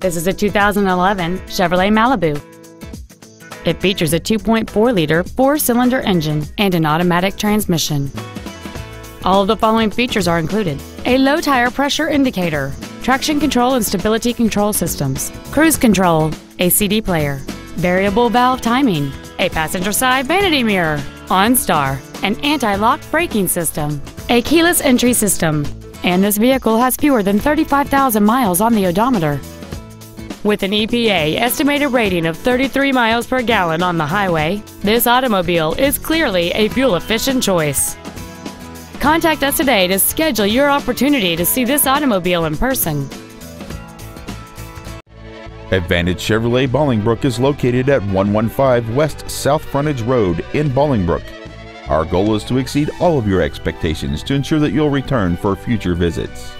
This is a 2011 Chevrolet Malibu. It features a 2.4-liter four-cylinder engine and an automatic transmission. All of the following features are included: a low tire pressure indicator, traction control and stability control systems, cruise control, a CD player, variable valve timing, a passenger side vanity mirror, OnStar, an anti-lock braking system, a keyless entry system, and this vehicle has fewer than 35,000 miles on the odometer. With an EPA estimated rating of 33 miles per gallon on the highway, this automobile is clearly a fuel-efficient choice. Contact us today to schedule your opportunity to see this automobile in person. Advantage Chevrolet Bolingbrook is located at 115 West South Frontage Road in Bolingbrook. Our goal is to exceed all of your expectations to ensure that you'll return for future visits.